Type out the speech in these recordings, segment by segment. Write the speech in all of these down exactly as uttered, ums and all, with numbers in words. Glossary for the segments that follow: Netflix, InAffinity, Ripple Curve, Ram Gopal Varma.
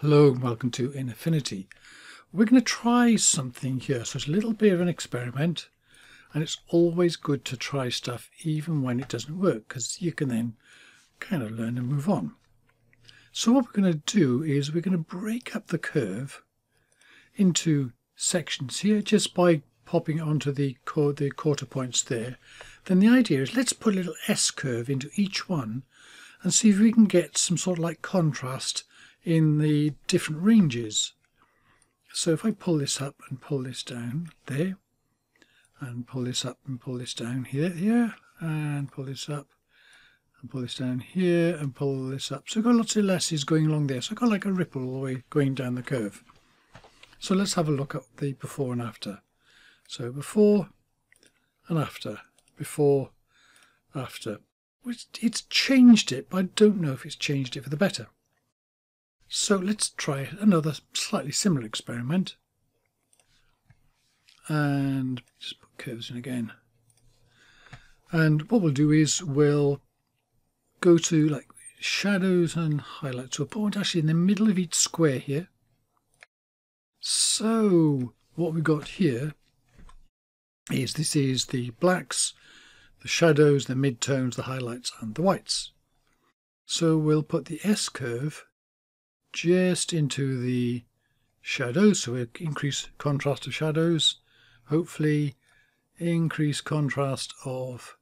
Hello and welcome to InAffinity. We're going to try something here, so it's a little bit of an experiment, and it's always good to try stuff even when it doesn't work, because you can then kind of learn and move on. So what we're going to do is we're going to break up the curve into sections here just by popping onto the the quarter points there. Then the idea is let's put a little S-curve into each one and see if we can get some sort of like contrast in the different ranges. So if I pull this up and pull this down there, and pull this up and pull this down here, here, and pull this up and pull this down here, and pull this up. So I've got lots of lasses going along there. So I've got like a ripple all the way going down the curve. So let's have a look at the before and after. So before and after, before, after. It's changed it, but I don't know if it's changed it for the better. So let's try another slightly similar experiment. And just put curves in again. And what we'll do is we'll go to like shadows and highlight to a point actually in the middle of each square here. So what we've got here is this is the blacks, the shadows, the midtones, the highlights and the whites. So we'll put the S curve just into the shadows, so we'll increase contrast of shadows, hopefully increase contrast of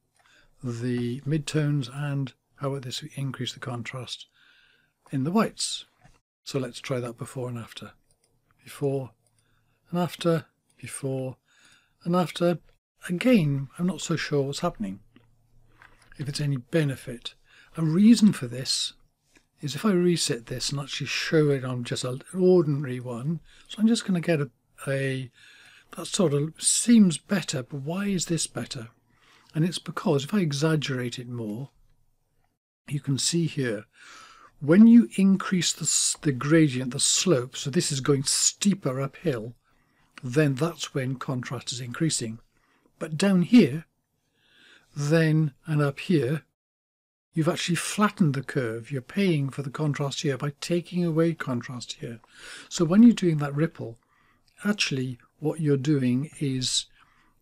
the midtones, and how about this, we increase the contrast in the whites. So let's try that before and after, before and after, before and after. Again, I'm not so sure what's happening, if it's any benefit. A reason for this is if I reset this and actually show it on just an ordinary one, so I'm just going to get a, a, that sort of seems better, but why is this better? And it's because if I exaggerate it more, you can see here, when you increase the, the gradient, the slope, so this is going steeper uphill, then that's when contrast is increasing. But down here, then and up here, you've actually flattened the curve. You're paying for the contrast here by taking away contrast here. So when you're doing that ripple, actually what you're doing is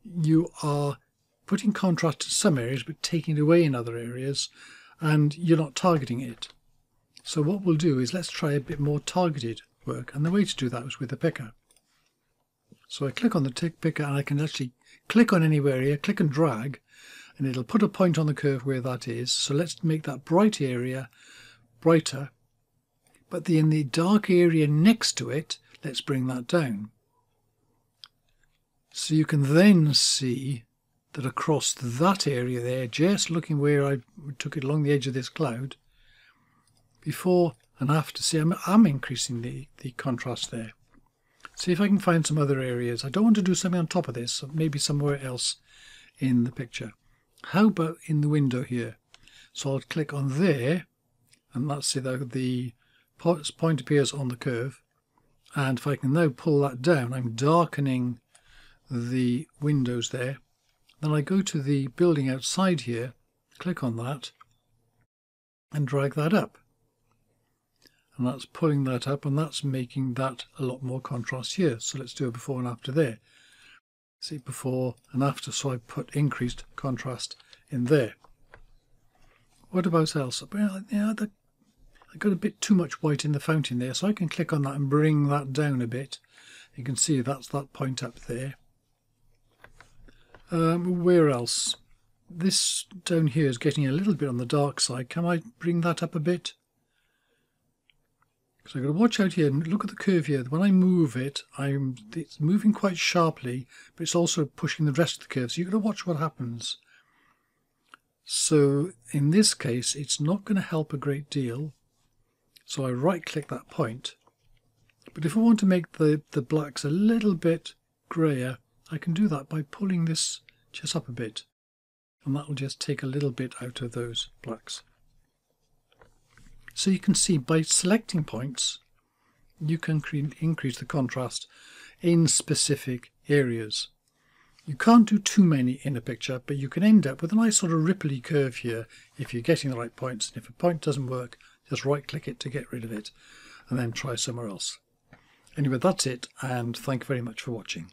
you are putting contrast in some areas but taking it away in other areas, and you're not targeting it. So what we'll do is let's try a bit more targeted work, and the way to do that is with the picker. So I click on the tick picker and I can actually click on anywhere here, click and drag, and it'll put a point on the curve where that is. So let's make that bright area brighter. But then the dark area next to it, let's bring that down. So you can then see that across that area there, just looking where I took it along the edge of this cloud, before and after, see I'm, I'm increasing the, the contrast there. See if I can find some other areas. I don't want to do something on top of this, so maybe somewhere else in the picture. How about in the window here? So I'll click on there, and that's the, the point appears on the curve. And if I can now pull that down, I'm darkening the windows there. Then I go to the building outside here, click on that, and drag that up. And that's pulling that up, and that's making that a lot more contrast here. So let's do a before and after there. See, before and after, so I put increased contrast in there. What about else? Well, yeah, the, I got a bit too much white in the fountain there, so I can click on that and bring that down a bit. You can see that's that point up there. Um, where else? This down here is getting a little bit on the dark side. Can I bring that up a bit? So I've got to watch out here and look at the curve here. When I move it, I'm, it's moving quite sharply, but it's also pushing the rest of the curve. So you've got to watch what happens. So in this case, it's not going to help a great deal. So I right-click that point. But if I want to make the, the blacks a little bit grayer, I can do that by pulling this just up a bit. And that will just take a little bit out of those blacks. So you can see by selecting points, you can increase the contrast in specific areas. You can't do too many in a picture, but you can end up with a nice sort of ripply curve here if you're getting the right points. And if a point doesn't work, just right-click it to get rid of it. and then try somewhere else. Anyway, that's it, and thank you very much for watching.